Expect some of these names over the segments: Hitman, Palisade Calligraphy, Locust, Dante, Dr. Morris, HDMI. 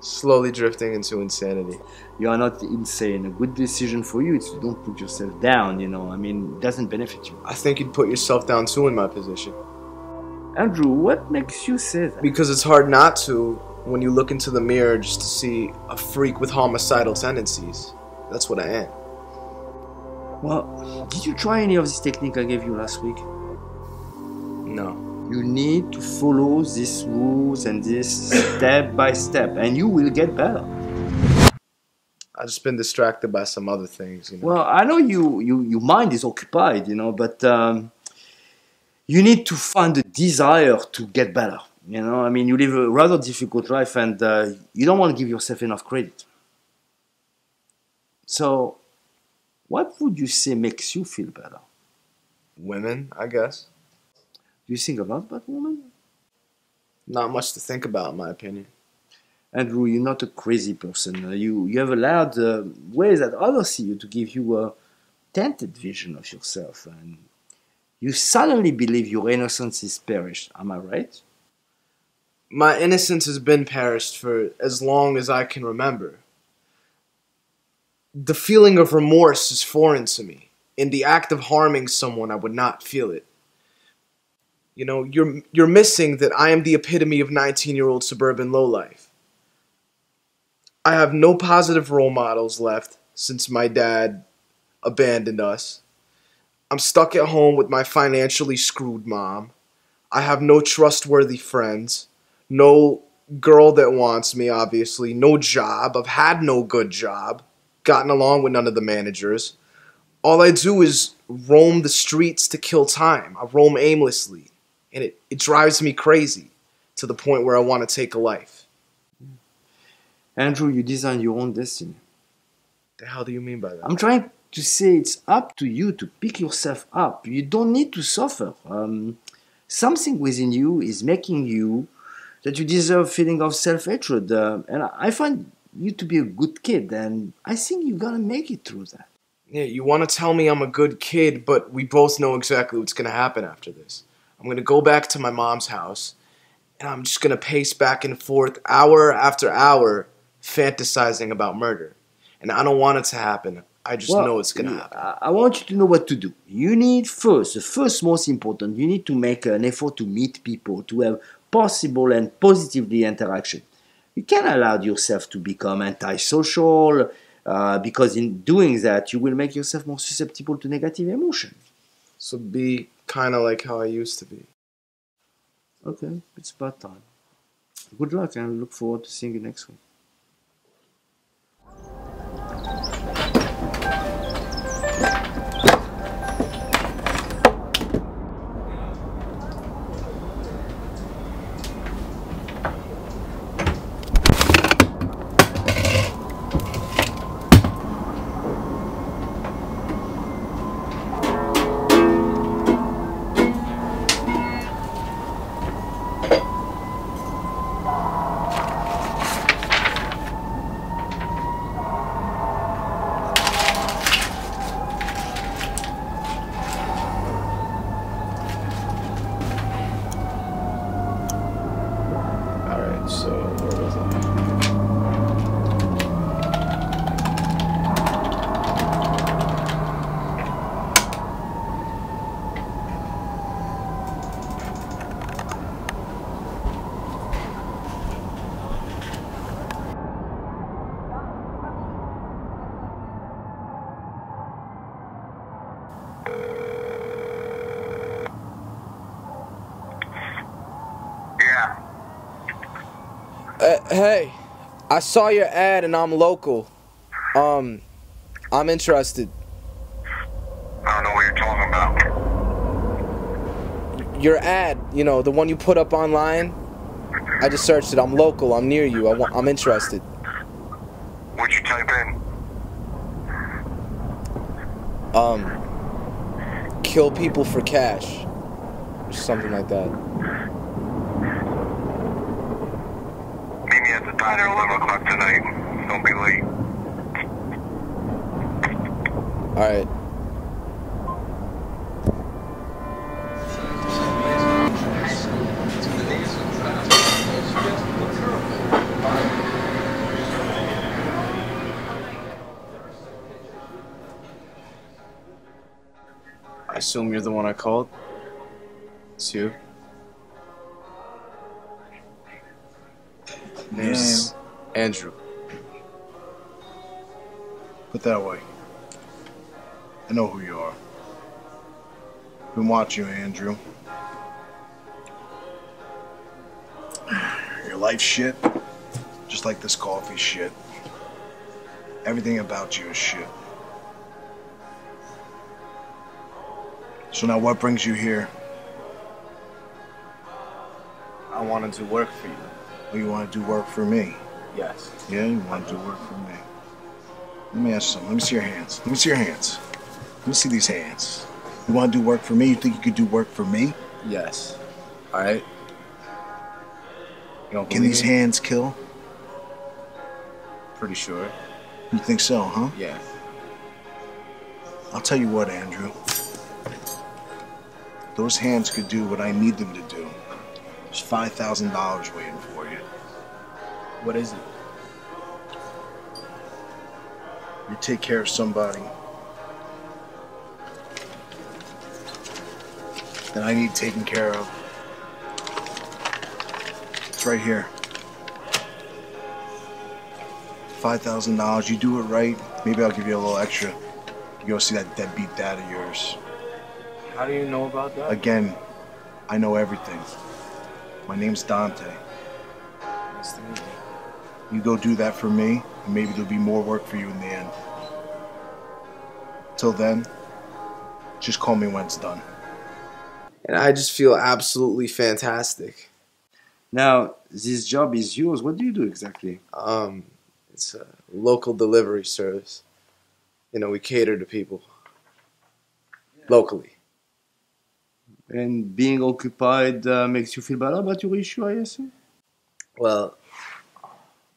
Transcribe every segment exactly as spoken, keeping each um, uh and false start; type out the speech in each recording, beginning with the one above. slowly drifting into insanity. You are not insane. A good decision for you is to don't put yourself down, you know. I mean, it doesn't benefit you. I think you'd put yourself down too in my position. Andrew, what makes you say that? Because it's hard not to when you look into the mirror just to see a freak with homicidal tendencies. That's what I am. Well, did you try any of this technique I gave you last week? No. You need to follow these rules and this step by step, and you will get better. I've just been distracted by some other things. You know? Well, I know you, you, your mind is occupied, you know, but um, you need to find the desire to get better. You know, I mean, you live a rather difficult life, and uh, you don't want to give yourself enough credit. So, what would you say makes you feel better? Women, I guess. Do you think a lot about women? Not much to think about, in my opinion. Andrew, you're not a crazy person. You, you have allowed uh, ways that others see you to give you a tainted vision of yourself. And you suddenly believe your innocence is perished. Am I right? My innocence has been perished for as long as I can remember. The feeling of remorse is foreign to me. In the act of harming someone, I would not feel it. You know, you're, you're missing that I am the epitome of nineteen-year-old suburban lowlife. I have no positive role models left since my dad abandoned us. I'm stuck at home with my financially screwed mom. I have no trustworthy friends, no girl that wants me, obviously, no job. I've had no good job, gotten along with none of the managers. All I do is roam the streets to kill time. I roam aimlessly. And it, it drives me crazy to the point where I want to take a life. Andrew, you design your own destiny. The hell do you mean by that? I'm trying to say it's up to you to pick yourself up. You don't need to suffer. Um, something within you is making you that you deserve a feeling of self-hatred. Uh, and I find you to be a good kid. And I think you're going to make it through that. Yeah, you want to tell me I'm a good kid, but we both know exactly what's going to happen after this. I'm going to go back to my mom's house, and I'm just going to pace back and forth hour after hour fantasizing about murder. And I don't want it to happen. I just well, know it's going to happen. I want you to know what to do. You need first, the first most important, you need to make an effort to meet people, to have possible and positively interaction. You can't allow yourself to become antisocial, uh, because in doing that, you will make yourself more susceptible to negative emotion. So be... kind of like how I used to be. Okay, it's about time. Good luck, and I look forward to seeing you next week. Uh, hey, I saw your ad and I'm local. Um, I'm interested. I don't know what you're talking about. Your ad, you know, the one you put up online. I just searched it. I'm local. I'm near you. I want, I'm interested. What'd you type in? Um, kill people for cash. Or something like that. eleven o'clock tonight. Don't be late. Alright. assume you're the one I called? It's you. Name's yeah. Andrew. Put that way. I know who you are. Been watching you, Andrew. Your life shit, just like this coffee shit. Everything about you is shit. So now what brings you here? I wanted to work for you. Oh, you want to do work for me? Yes. Yeah, you want to do work for me. Let me ask you something. Let me see your hands. Let me see your hands. Let me see these hands. You want to do work for me? You think you could do work for me? Yes. All right. You don't Can these me? hands kill? Pretty sure. You think so, huh? Yeah. I'll tell you what, Andrew. Those hands could do what I need them to do. There's five thousand dollars waiting for you. What is it? You take care of somebody that I need taken care of. It's right here. five thousand dollars. You do it right, maybe I'll give you a little extra. You go see that deadbeat dad of yours. How do you know about that? Again, I know everything. My name's Dante. Nice to meet you. You go do that for me, and maybe there'll be more work for you in the end. Till then, just call me when it's done. And I just feel absolutely fantastic. Now, this job is yours. What do you do exactly? Um, it's a local delivery service. You know, we cater to people yeah. locally. And being occupied uh, makes you feel better about your issue, I assume? Well,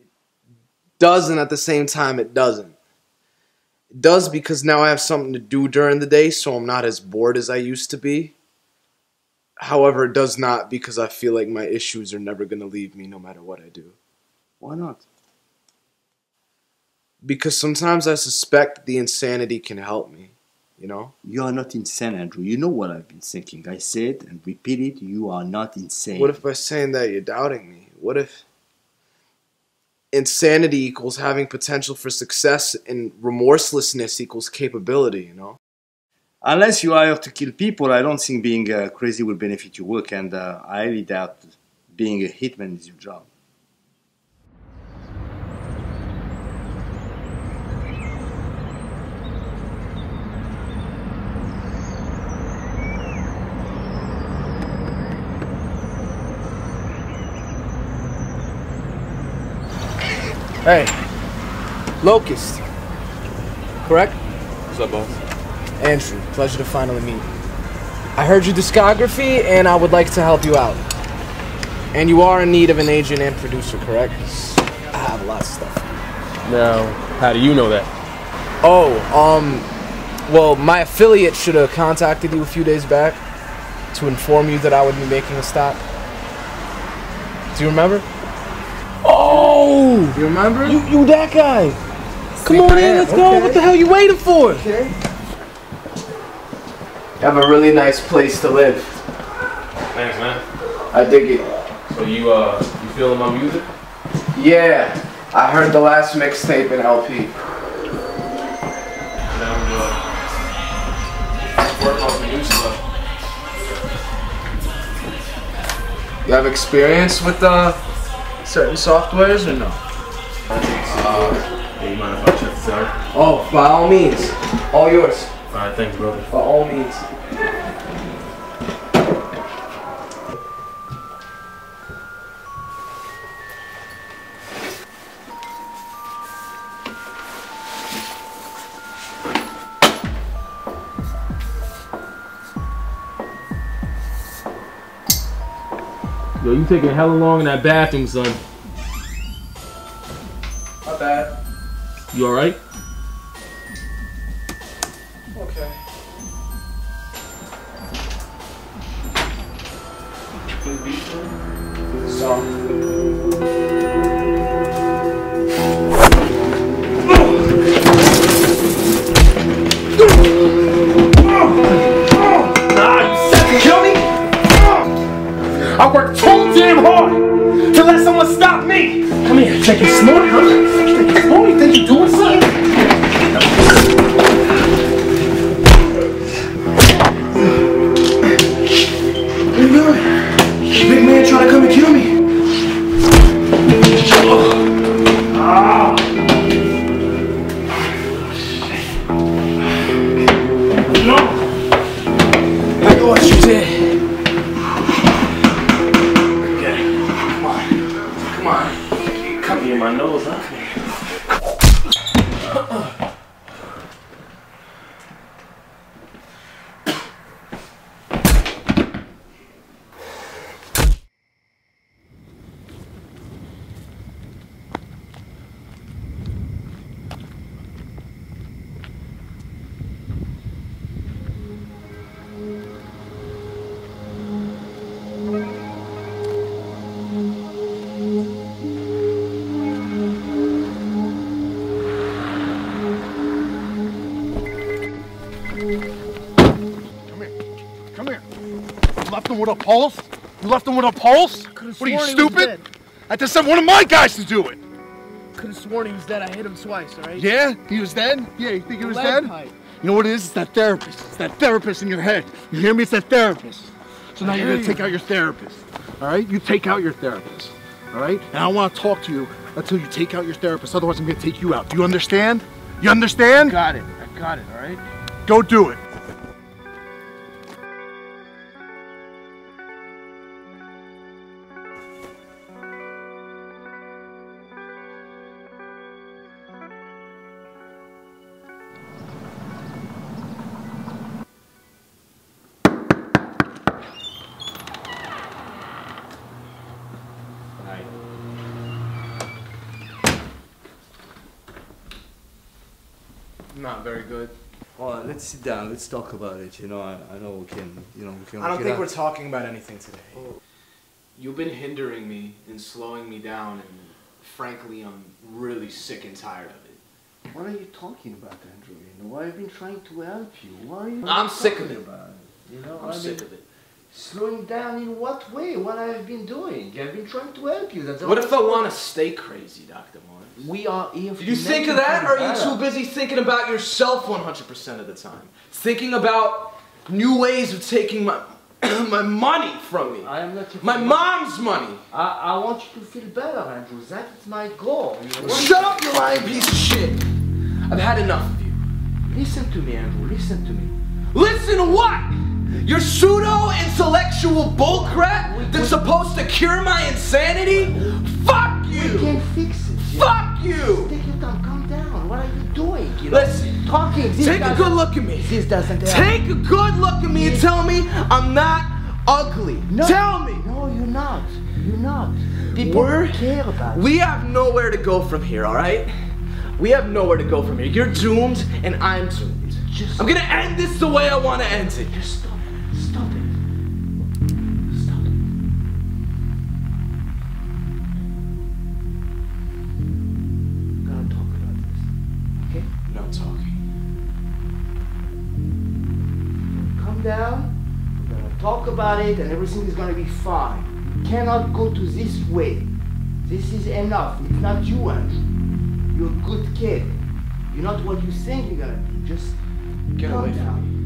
it doesn't at the same time, it doesn't. It does because now I have something to do during the day, so I'm not as bored as I used to be. However, it does not because I feel like my issues are never going to leave me no matter what I do. Why not? Because sometimes I suspect the insanity can help me. You know? You are not insane, Andrew. You know what I've been thinking. I say it and repeat it. You are not insane. What if by saying that you're doubting me? What if insanity equals having potential for success and remorselessness equals capability, you know? Unless you are here to kill people, I don't think being uh, crazy will benefit your work, and uh, I highly doubt being a hitman is your job. Hey, Locust, correct? What's up, boss? Andrew, pleasure to finally meet you. I heard your discography, and I would like to help you out. And you are in need of an agent and producer, correct? I have a lot of stuff. Now, how do you know that? Oh, um, well, my affiliate should have contacted you a few days back to inform you that I would be making a stop. Do you remember? Oh! You remember? You, you that guy! Come on in, let's go! What the hell you waiting for? Okay. You have a really nice place to live. Thanks, man. I dig it. So you, uh, you feeling my music? Yeah. I heard the last mixtape in L P. Now I'm uh, working on some new stuff. You have experience with, uh, certain softwares or no? Uh, hey, you mind if I check this out? Oh, by all means. All yours. Alright, thanks, brother. By all means. Yo, you taking hella long in that bathroom, son. My bad. You alright? Okay. So. to kill me? I worked too damn hard to let someone stop me. Come here, take it smart, huh? Take it smart, you think you're doing something? You good? Big man trying to come and kill me. With a pulse? You left him with a pulse? What are you, stupid? I just sent one of my guys to do it. Could have sworn he was dead. I hit him twice, all right? Yeah? He was dead? Yeah, you think he was dead? Pipe. You know what it is? It's that therapist. It's that therapist in your head. You hear me? It's that therapist. So now you're going to take out your therapist, all right? You take out your therapist, all right? And I want to talk to you until you take out your therapist. Otherwise, I'm going to take you out. Do you understand? You understand? I got it. I got it, all right? Go do it. Not very good. Well, let's sit down. Let's talk about it. You know, I, I know we can, you know, we can. I don't think we're talking about anything today. Oh. You've been hindering me and slowing me down, and frankly, I'm really sick and tired of it. What are you talking about, Andrew? You know, I've been trying to help you. Why are you? I'm sick of it. About it? You know, I'm I mean, sick of it. Slowing down in what way? What I've been doing? I've been trying to help you. That's what if I want to stay crazy, Doctor Morris? We are here for you. You think of that, or are you too busy thinking about yourself one hundred percent of the time? Thinking about new ways of taking my my money from me. I am not my mom's money. I, I want you to feel better, Andrew. That's my goal. Shut up, you lying piece of shit. I've had enough of you. Listen to me, Andrew. Listen to me. Listen to what? Your pseudo-intellectual bullcrap that's supposed to cure my insanity? Fuck you! We can fix it. Fuck you! Take your time, calm down. What are you doing? You know, listen, talking. Take a good look at me. This doesn't take a good look at me and tell me I'm not ugly. No, tell me. No, you're not. You're not. People We're, care about it. We have nowhere to go from here, all right? We have nowhere to go from here. You're doomed, and I'm doomed. Just I'm gonna end this the way I want to end it. Just stop. Stop it. Stop it. We're gonna talk about this. Okay? No talking. Calm down. We're gonna talk about it and everything is gonna be fine. You cannot go to this way. This is enough. It's not you, Andrew. You're a good kid. You're not what you think you're gonna be. Just get away from me.